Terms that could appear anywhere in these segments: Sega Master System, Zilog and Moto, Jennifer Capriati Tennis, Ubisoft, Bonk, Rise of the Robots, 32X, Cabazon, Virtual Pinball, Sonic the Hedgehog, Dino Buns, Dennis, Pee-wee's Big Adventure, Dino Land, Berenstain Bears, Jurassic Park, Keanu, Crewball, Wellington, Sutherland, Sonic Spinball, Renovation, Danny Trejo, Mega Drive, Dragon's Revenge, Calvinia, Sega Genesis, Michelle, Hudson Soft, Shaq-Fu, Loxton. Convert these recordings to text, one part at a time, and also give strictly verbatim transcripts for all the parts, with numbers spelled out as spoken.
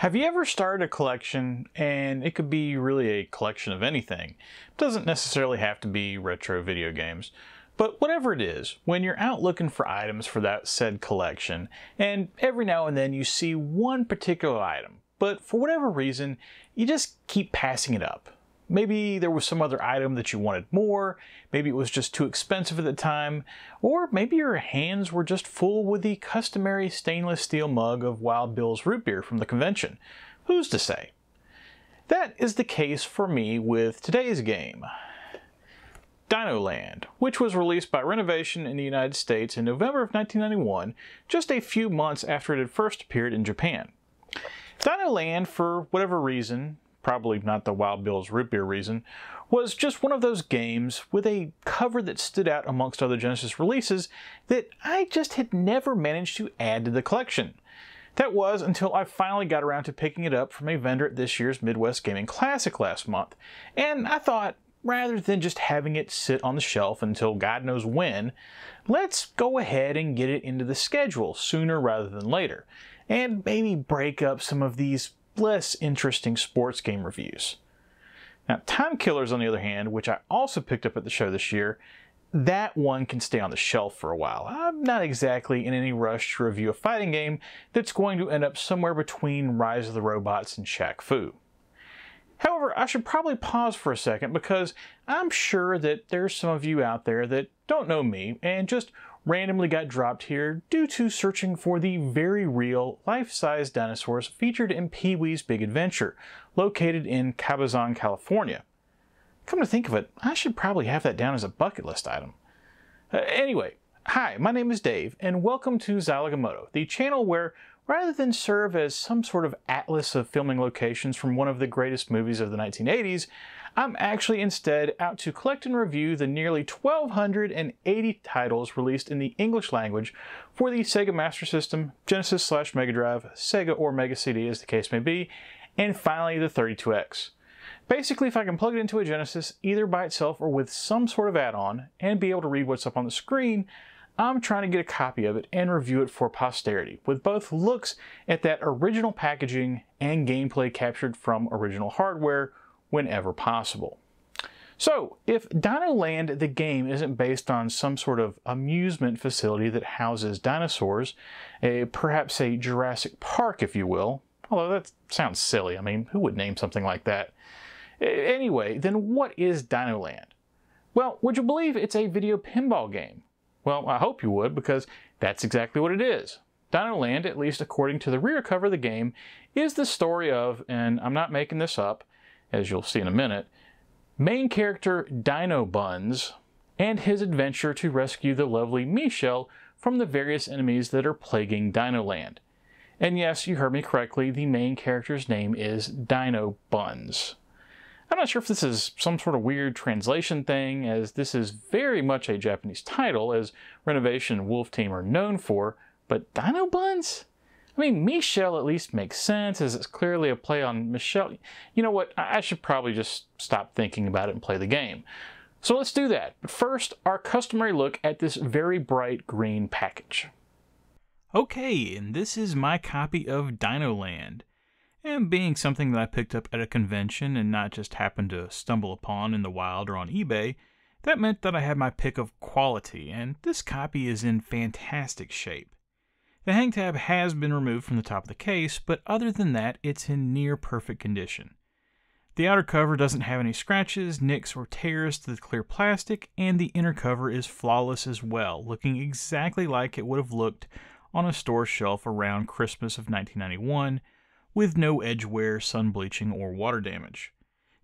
Have you ever started a collection, and it could be really a collection of anything? It doesn't necessarily have to be retro video games, but whatever it is, when you're out looking for items for that said collection, and every now and then you see one particular item, but for whatever reason, you just keep passing it up. Maybe there was some other item that you wanted more, maybe it was just too expensive at the time, or maybe your hands were just full with the customary stainless steel mug of Wild Bill's root beer from the convention. Who's to say? That is the case for me with today's game, Dino Land, which was released by Renovation in the United States in November of nineteen ninety-one, just a few months after it had first appeared in Japan. Dino Land, for whatever reason, probably not the Wild Bill's root beer reason, was just one of those games with a cover that stood out amongst other Genesis releases that I just had never managed to add to the collection. That was until I finally got around to picking it up from a vendor at this year's Midwest Gaming Classic last month, and I thought, rather than just having it sit on the shelf until God knows when, let's go ahead and get it into the schedule sooner rather than later, and maybe break up some of these less interesting sports game reviews. Now, Time Killers, on the other hand, which I also picked up at the show this year, that one can stay on the shelf for a while. I'm not exactly in any rush to review a fighting game that's going to end up somewhere between Rise of the Robots and Shaq-Fu. However, I should probably pause for a second because I'm sure that there's some of you out there that don't know me and just randomly got dropped here due to searching for the very real life-size dinosaurs featured in Pee-wee's Big Adventure, located in Cabazon, California. Come to think of it, I should probably have that down as a bucket list item. Uh, anyway, hi, my name is Dave, and welcome to Zilog and Moto, the channel where, rather than serve as some sort of atlas of filming locations from one of the greatest movies of the nineteen eighties, I'm actually instead out to collect and review the nearly one thousand two hundred eighty titles released in the English language for the Sega Master System, Genesis slash Mega Drive, Sega or Mega C D as the case may be, and finally the thirty-two X. Basically, if I can plug it into a Genesis, either by itself or with some sort of add-on, and be able to read what's up on the screen, I'm trying to get a copy of it and review it for posterity, with both looks at that original packaging and gameplay captured from original hardware whenever possible. So, if Dino Land the game isn't based on some sort of amusement facility that houses dinosaurs, a, perhaps a Jurassic Park if you will, although that sounds silly, I mean, who would name something like that? Anyway, then what is Dino Land? Well, would you believe it's a video pinball game? Well, I hope you would, because that's exactly what it is. Dino Land, at least according to the rear cover of the game, is the story of, and I'm not making this up, as you'll see in a minute, main character Dino Buns and his adventure to rescue the lovely Michelle from the various enemies that are plaguing Dino Land. And yes, you heard me correctly, the main character's name is Dino Buns. I'm not sure if this is some sort of weird translation thing, as this is very much a Japanese title, as Renovation and Wolf Team are known for, but Dino Buns? I mean, Michelle at least makes sense, as it's clearly a play on Michelle. You know what, I should probably just stop thinking about it and play the game. So let's do that. But first, our customary look at this very bright green package. Okay, and this is my copy of Dino Land. And being something that I picked up at a convention and not just happened to stumble upon in the wild or on eBay, that meant that I had my pick of quality, and this copy is in fantastic shape. The hang tab has been removed from the top of the case, but other than that, it's in near perfect condition. The outer cover doesn't have any scratches, nicks, or tears to the clear plastic, and the inner cover is flawless as well, looking exactly like it would have looked on a store shelf around Christmas of nineteen ninety-one, with no edge wear, sun bleaching, or water damage.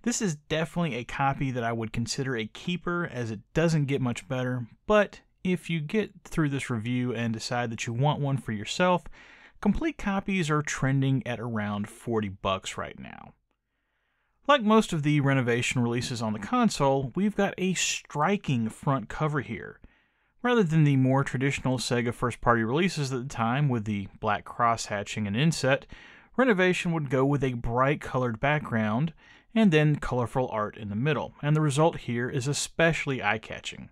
This is definitely a copy that I would consider a keeper, as it doesn't get much better, but if you get through this review and decide that you want one for yourself, complete copies are trending at around forty bucks right now. Like most of the Renovation releases on the console, we've got a striking front cover here. Rather than the more traditional Sega first-party releases at the time with the black cross-hatching and inset, Renovation would go with a bright colored background and then colorful art in the middle, and the result here is especially eye-catching.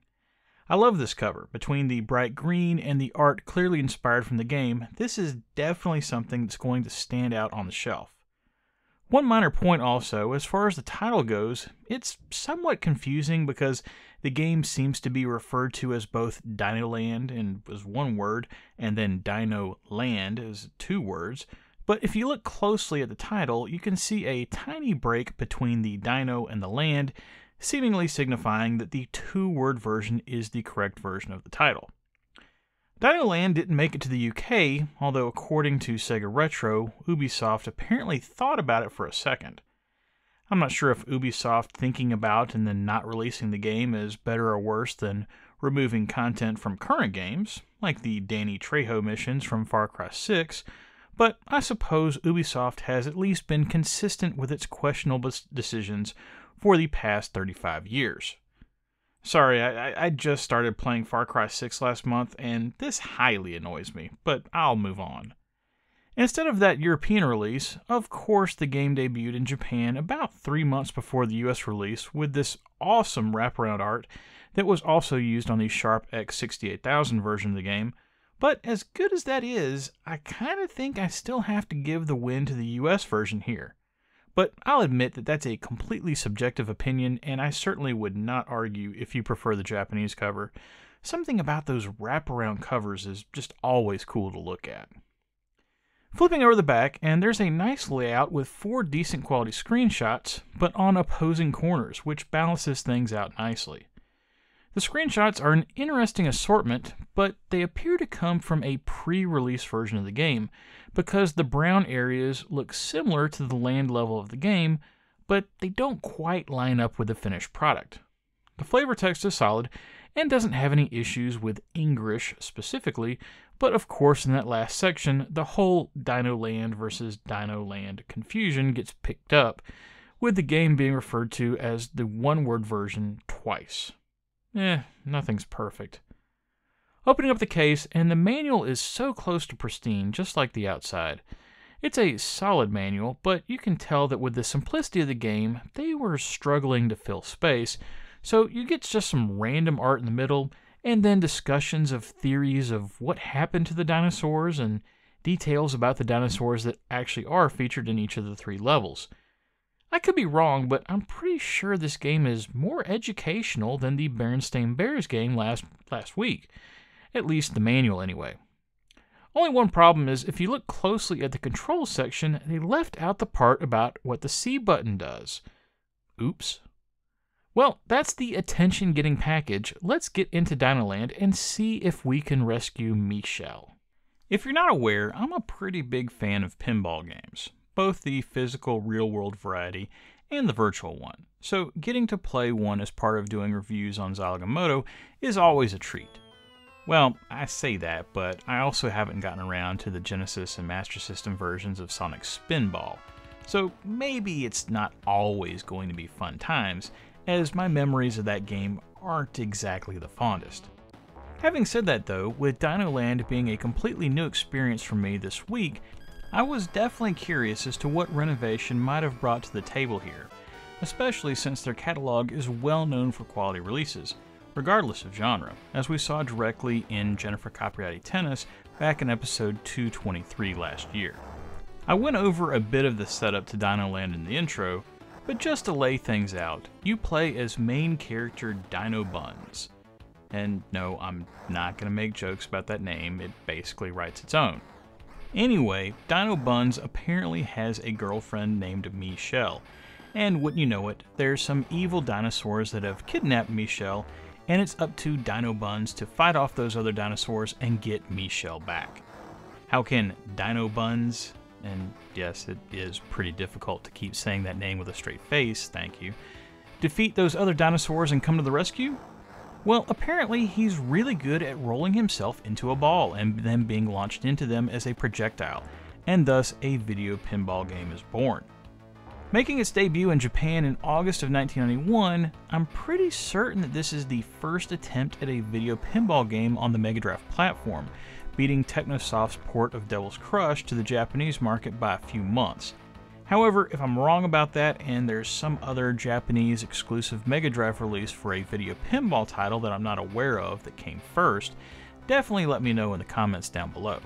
I love this cover. Between the bright green and the art clearly inspired from the game, this is definitely something that's going to stand out on the shelf. One minor point also, as far as the title goes, it's somewhat confusing because the game seems to be referred to as both Dino Land, and as one word, and then Dino Land as two words, but if you look closely at the title, you can see a tiny break between the Dino and the Land, seemingly signifying that the two-word version is the correct version of the title. Dino Land didn't make it to the U K, although according to Sega Retro, Ubisoft apparently thought about it for a second. I'm not sure if Ubisoft thinking about and then not releasing the game is better or worse than removing content from current games, like the Danny Trejo missions from Far Cry six, but I suppose Ubisoft has at least been consistent with its questionable decisions for the past thirty-five years. Sorry, I, I just started playing Far Cry six last month, and this highly annoys me, but I'll move on. Instead of that European release, of course the game debuted in Japan about three months before the U S release with this awesome wraparound art that was also used on the Sharp X six eight thousand version of the game, but as good as that is, I kinda think I still have to give the win to the U S version here. But I'll admit that that's a completely subjective opinion, and I certainly would not argue if you prefer the Japanese cover. Something about those wraparound covers is just always cool to look at. Flipping over the back, and there's a nice layout with four decent quality screenshots, but on opposing corners, which balances things out nicely. The screenshots are an interesting assortment, but they appear to come from a pre-release version of the game, because the brown areas look similar to the land level of the game, but they don't quite line up with the finished product. The flavor text is solid, and doesn't have any issues with English specifically, but of course in that last section, the whole Dino Land versus Dino Land confusion gets picked up, with the game being referred to as the one-word version twice. Eh, nothing's perfect. Opening up the case, and the manual is so close to pristine, just like the outside. It's a solid manual, but you can tell that with the simplicity of the game, they were struggling to fill space, so you get just some random art in the middle, and then discussions of theories of what happened to the dinosaurs, and details about the dinosaurs that actually are featured in each of the three levels. I could be wrong, but I'm pretty sure this game is more educational than the Berenstain Bears game last, last week. At least the manual, anyway. Only one problem is, if you look closely at the controls section, they left out the part about what the C button does. Oops. Well, that's the attention-getting package. Let's get into Dino Land and see if we can rescue Michelle. If you're not aware, I'm a pretty big fan of pinball games, both the physical real-world variety and the virtual one, so getting to play one as part of doing reviews on Zilog and Moto is always a treat. Well, I say that, but I also haven't gotten around to the Genesis and Master System versions of Sonic Spinball, so maybe it's not always going to be fun times, as my memories of that game aren't exactly the fondest. Having said that though, with Dino Land being a completely new experience for me this week, I was definitely curious as to what Renovation might have brought to the table here, especially since their catalog is well known for quality releases, regardless of genre, as we saw directly in Jennifer Capriati Tennis back in episode two twenty-three last year. I went over a bit of the setup to Dino Land in the intro, but just to lay things out, you play as main character Dino Buns. And no, I'm not going to make jokes about that name, it basically writes its own. Anyway, Dino Buns apparently has a girlfriend named Michelle, and wouldn't you know it, there's some evil dinosaurs that have kidnapped Michelle, and it's up to Dino Buns to fight off those other dinosaurs and get Michelle back. How can Dino Buns, and yes, it is pretty difficult to keep saying that name with a straight face, thank you, defeat those other dinosaurs and come to the rescue? Well, apparently he's really good at rolling himself into a ball and then being launched into them as a projectile, and thus a video pinball game is born. Making its debut in Japan in August of nineteen ninety-one, I'm pretty certain that this is the first attempt at a video pinball game on the Mega Drive platform, beating Technosoft's port of Devil's Crush to the Japanese market by a few months. However, if I'm wrong about that and there's some other Japanese exclusive Mega Drive release for a video pinball title that I'm not aware of that came first, definitely let me know in the comments down below.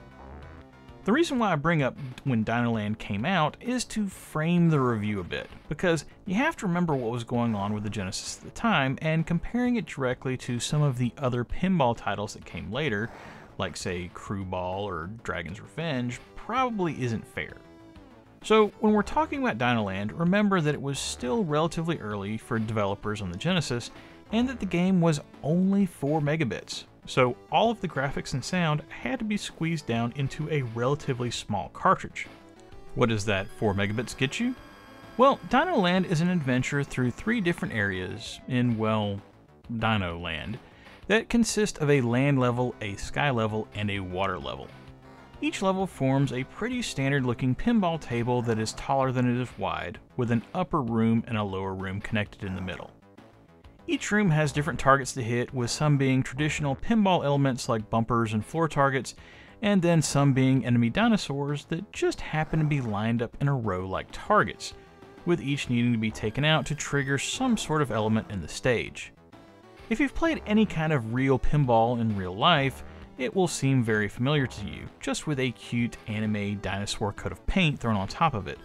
The reason why I bring up when Dino Land came out is to frame the review a bit, because you have to remember what was going on with the Genesis at the time and comparing it directly to some of the other pinball titles that came later, like say Crewball or Dragon's Revenge, probably isn't fair. So when we're talking about Dino Land, remember that it was still relatively early for developers on the Genesis and that the game was only four megabits. So all of the graphics and sound had to be squeezed down into a relatively small cartridge. What does that four megabits get you? Well, Dino Land is an adventure through three different areas in, well, Dino Land, that consist of a land level, a sky level, and a water level. Each level forms a pretty standard looking pinball table that is taller than it is wide, with an upper room and a lower room connected in the middle. Each room has different targets to hit, with some being traditional pinball elements like bumpers and floor targets, and then some being enemy dinosaurs that just happen to be lined up in a row like targets, with each needing to be taken out to trigger some sort of element in the stage. If you've played any kind of real pinball in real life, it will seem very familiar to you, just with a cute anime dinosaur coat of paint thrown on top of it,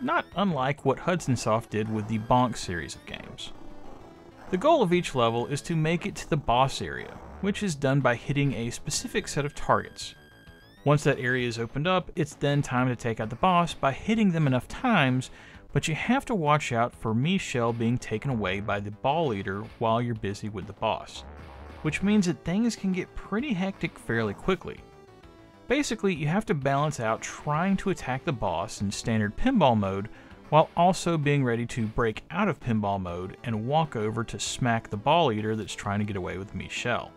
not unlike what Hudson Soft did with the Bonk series of games. The goal of each level is to make it to the boss area, which is done by hitting a specific set of targets. Once that area is opened up, it's then time to take out the boss by hitting them enough times, but you have to watch out for Michelle being taken away by the ball eater while you're busy with the boss, which means that things can get pretty hectic fairly quickly. Basically, you have to balance out trying to attack the boss in standard pinball mode while also being ready to break out of pinball mode and walk over to smack the ball eater that's trying to get away with Michelle.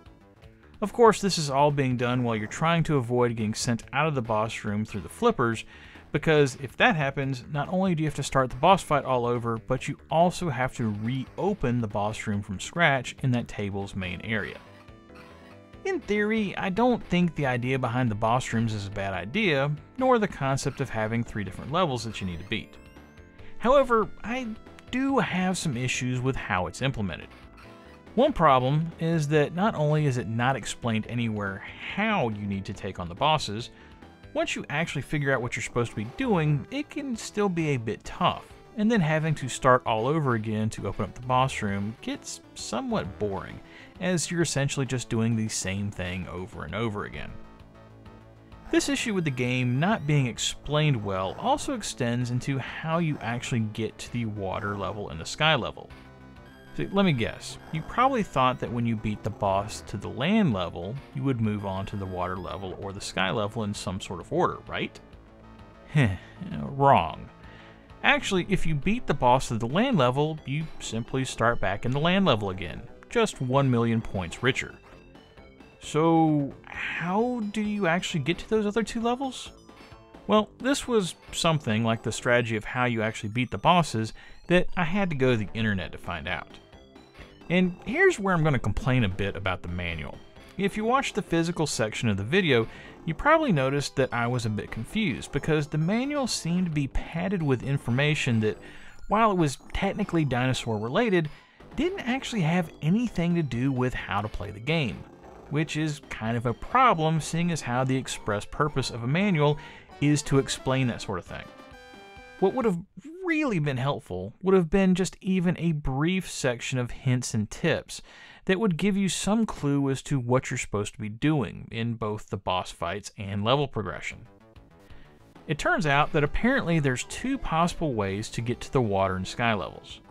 Of course, this is all being done while you're trying to avoid getting sent out of the boss room through the flippers, because if that happens, not only do you have to start the boss fight all over, but you also have to reopen the boss room from scratch in that table's main area. In theory, I don't think the idea behind the boss rooms is a bad idea, nor the concept of having three different levels that you need to beat. However, I do have some issues with how it's implemented. One problem is that not only is it not explained anywhere how you need to take on the bosses, once you actually figure out what you're supposed to be doing, it can still be a bit tough, and then having to start all over again to open up the boss room gets somewhat boring, as you're essentially just doing the same thing over and over again. This issue with the game not being explained well also extends into how you actually get to the water level and the sky level. So let me guess, you probably thought that when you beat the boss to the land level, you would move on to the water level or the sky level in some sort of order, right? Heh, wrong. Actually, if you beat the boss to the land level, you simply start back in the land level again, just one million points richer. So how do you actually get to those other two levels? Well, this was something like the strategy of how you actually beat the bosses that I had to go to the internet to find out. And here's where I'm going to complain a bit about the manual. If you watched the physical section of the video, you probably noticed that I was a bit confused because the manual seemed to be padded with information that, while it was technically dinosaur related, didn't actually have anything to do with how to play the game, which is kind of a problem seeing as how the express purpose of a manual is to explain that sort of thing. What would have really been helpful would have been just even a brief section of hints and tips that would give you some clue as to what you're supposed to be doing in both the boss fights and level progression. It turns out that apparently there's two possible ways to get to the water and sky levels.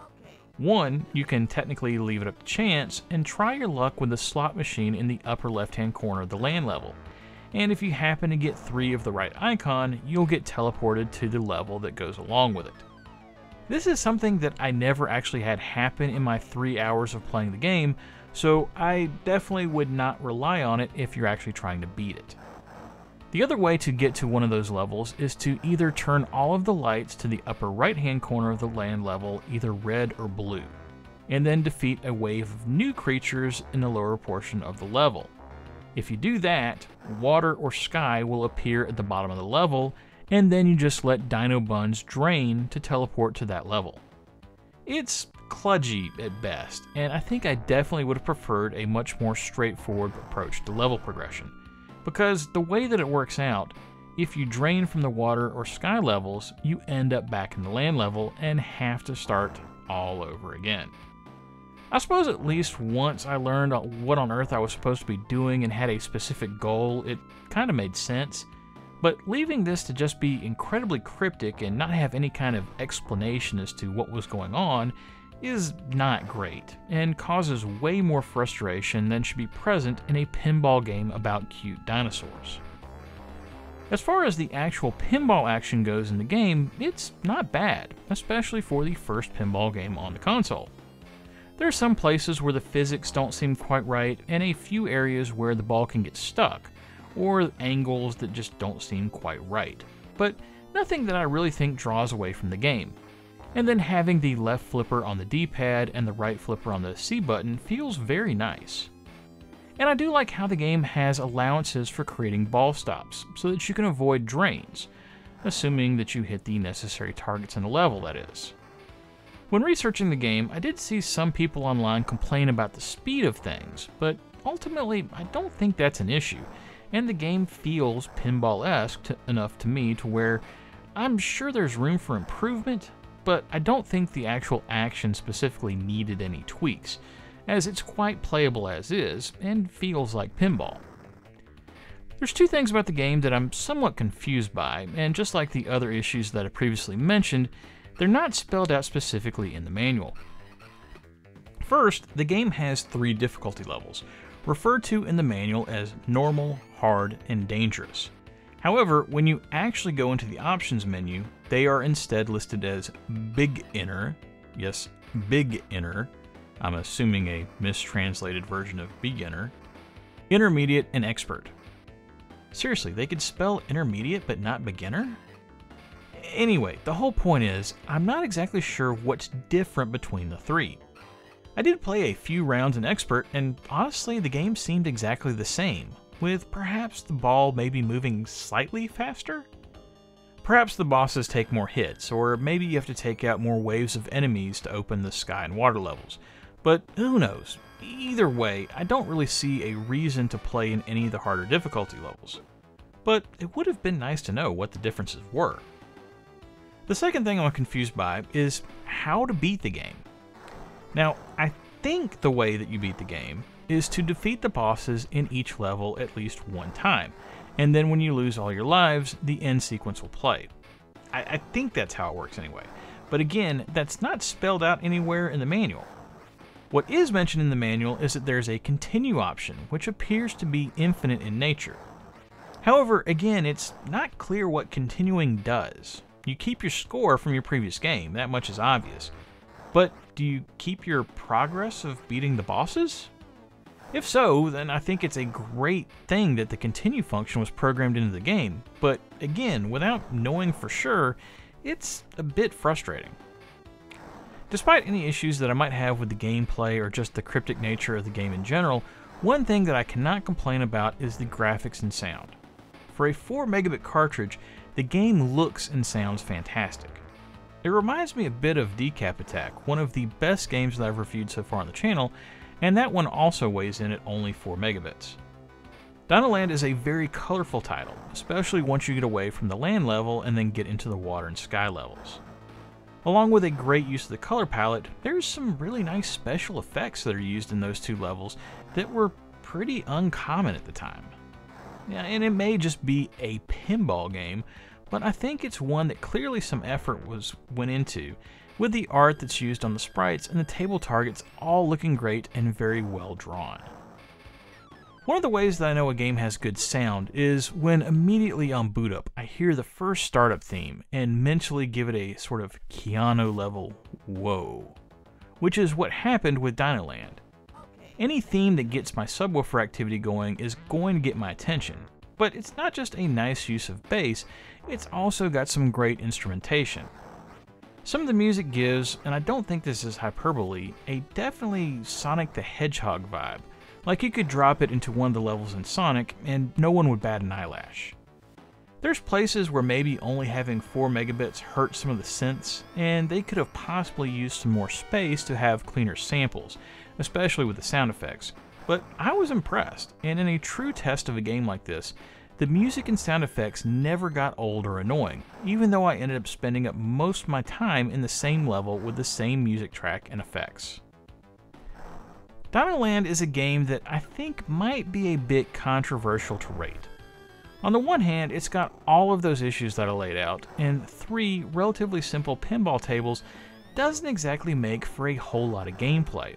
One, you can technically leave it up to chance and try your luck with the slot machine in the upper left-hand corner of the land level. And if you happen to get three of the right icon, you'll get teleported to the level that goes along with it. This is something that I never actually had happen in my three hours of playing the game, so I definitely would not rely on it if you're actually trying to beat it. The other way to get to one of those levels is to either turn all of the lights to the upper right-hand corner of the land level, either red or blue, and then defeat a wave of new creatures in the lower portion of the level. If you do that, water or sky will appear at the bottom of the level, and then you just let Dino Buns drain to teleport to that level. It's kludgy at best, and I think I definitely would have preferred a much more straightforward approach to level progression, because the way that it works out, if you drain from the water or sky levels, you end up back in the land level and have to start all over again. I suppose at least once I learned what on earth I was supposed to be doing and had a specific goal, it kind of made sense, but leaving this to just be incredibly cryptic and not have any kind of explanation as to what was going on is not great, and causes way more frustration than should be present in a pinball game about cute dinosaurs. As far as the actual pinball action goes in the game, it's not bad, especially for the first pinball game on the console. There are some places where the physics don't seem quite right, and a few areas where the ball can get stuck, or angles that just don't seem quite right, but nothing that I really think draws away from the game. And then having the left flipper on the D-pad and the right flipper on the C button feels very nice. And I do like how the game has allowances for creating ball stops, so that you can avoid drains, assuming that you hit the necessary targets in the level, that is. When researching the game, I did see some people online complain about the speed of things, but ultimately I don't think that's an issue, and the game feels pinball-esque enough to me to where I'm sure there's room for improvement, but I don't think the actual action specifically needed any tweaks, as it's quite playable as is, and feels like pinball. There's two things about the game that I'm somewhat confused by, and just like the other issues that I previously mentioned, they're not spelled out specifically in the manual. First, the game has three difficulty levels, referred to in the manual as normal, hard, and dangerous. However, when you actually go into the options menu, they are instead listed as Big Inner, yes, Big Inner, I'm assuming a mistranslated version of beginner, intermediate, and expert. Seriously, they could spell intermediate but not beginner? Anyway, the whole point is, I'm not exactly sure what's different between the three. I did play a few rounds in expert, and honestly the game seemed exactly the same, with perhaps the ball maybe moving slightly faster? Perhaps the bosses take more hits, or maybe you have to take out more waves of enemies to open the sky and water levels. But who knows? Either way, I don't really see a reason to play in any of the harder difficulty levels. But it would have been nice to know what the differences were. The second thing I'm confused by is how to beat the game. Now, I think the way that you beat the game is to defeat the bosses in each level at least one time, and then when you lose all your lives, the end sequence will play. I, I think that's how it works anyway, but again, that's not spelled out anywhere in the manual. What is mentioned in the manual is that there's a continue option, which appears to be infinite in nature. However, again, it's not clear what continuing does. You keep your score from your previous game, that much is obvious, but do you keep your progress of beating the bosses? If so, then I think it's a great thing that the continue function was programmed into the game, but again, without knowing for sure, it's a bit frustrating. Despite any issues that I might have with the gameplay or just the cryptic nature of the game in general, one thing that I cannot complain about is the graphics and sound. For a four megabit cartridge, the game looks and sounds fantastic. It reminds me a bit of Decap Attack, one of the best games that I've reviewed so far on the channel, and that one also weighs in at only four megabits. Dino Land is a very colorful title, especially once you get away from the land level and then get into the water and sky levels. Along with a great use of the color palette, there's some really nice special effects that are used in those two levels that were pretty uncommon at the time. And it may just be a pinball game, but I think it's one that clearly some effort was went into, with the art that's used on the sprites and the table targets all looking great and very well drawn. One of the ways that I know a game has good sound is when immediately on boot up I hear the first startup theme and mentally give it a sort of Keanu level whoa, which is what happened with Dino Land. Any theme that gets my subwoofer activity going is going to get my attention, but it's not just a nice use of bass, it's also got some great instrumentation. Some of the music gives, and I don't think this is hyperbole, a definitely Sonic the Hedgehog vibe, like you could drop it into one of the levels in Sonic and no one would bat an eyelash. There's places where maybe only having four megabits hurt some of the synths, and they could have possibly used some more space to have cleaner samples, especially with the sound effects. But I was impressed, and in a true test of a game like this, the music and sound effects never got old or annoying, even though I ended up spending up most of my time in the same level with the same music track and effects. Dino Land is a game that I think might be a bit controversial to rate. On the one hand, it's got all of those issues that I laid out, and three relatively simple pinball tables doesn't exactly make for a whole lot of gameplay.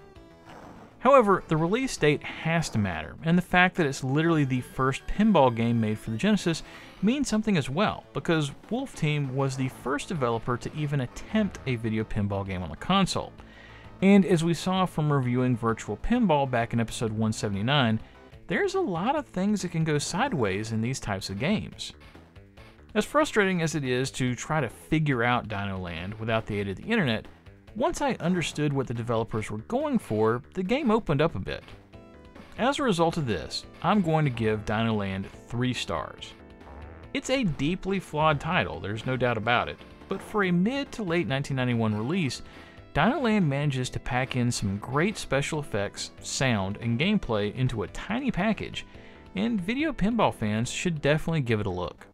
However, the release date has to matter, and the fact that it's literally the first pinball game made for the Genesis means something as well, because Wolf Team was the first developer to even attempt a video pinball game on the console. And as we saw from reviewing Virtual Pinball back in episode one seventy-nine, there's a lot of things that can go sideways in these types of games. As frustrating as it is to try to figure out Dino Land without the aid of the internet, once I understood what the developers were going for, the game opened up a bit. As a result of this, I'm going to give Dino Land three stars. It's a deeply flawed title, there's no doubt about it, but for a mid to late nineteen ninety-one release, Dino Land manages to pack in some great special effects, sound, and gameplay into a tiny package, and video pinball fans should definitely give it a look.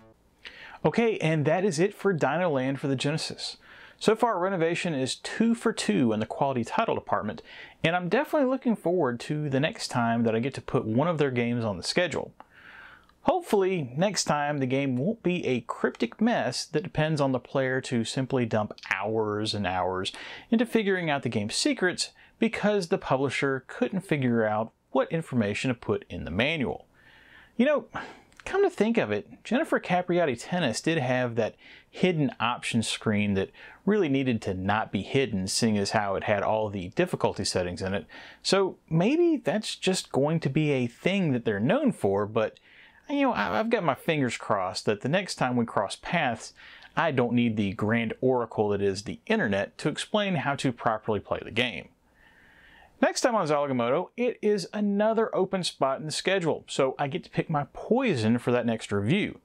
Okay, and that is it for Dino Land for the Genesis. So far, Renovation is two for two in the quality title department, and I'm definitely looking forward to the next time that I get to put one of their games on the schedule. Hopefully, next time the game won't be a cryptic mess that depends on the player to simply dump hours and hours into figuring out the game's secrets because the publisher couldn't figure out what information to put in the manual. You know, come to think of it, Jennifer Capriati Tennis did have that hidden options screen that really needed to not be hidden, seeing as how it had all the difficulty settings in it. So maybe that's just going to be a thing that they're known for, but you know, I've got my fingers crossed that the next time we cross paths, I don't need the grand oracle that is the internet to explain how to properly play the game. Next time on Zilog and Moto, it is another open spot in the schedule, so I get to pick my poison for that next review.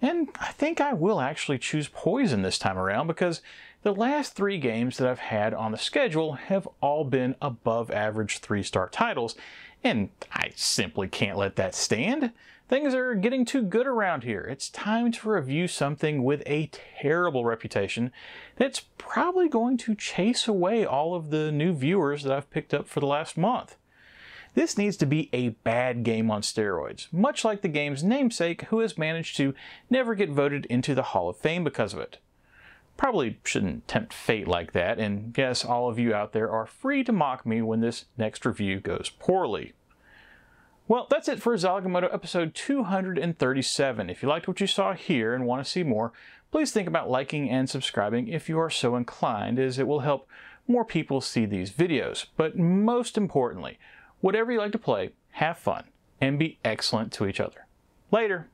And I think I will actually choose poison this time around because the last three games that I've had on the schedule have all been above average three-star titles, and I simply can't let that stand. Things are getting too good around here. It's time to review something with a terrible reputation that's probably going to chase away all of the new viewers that I've picked up for the last month. This needs to be a bad game on steroids, much like the game's namesake who has managed to never get voted into the Hall of Fame because of it. Probably shouldn't tempt fate like that, and yes, all of you out there are free to mock me when this next review goes poorly. Well, that's it for Zilog and Moto episode two hundred thirty-seven. If you liked what you saw here and want to see more, please think about liking and subscribing if you are so inclined, as it will help more people see these videos. But most importantly, whatever you like to play, have fun and be excellent to each other. Later.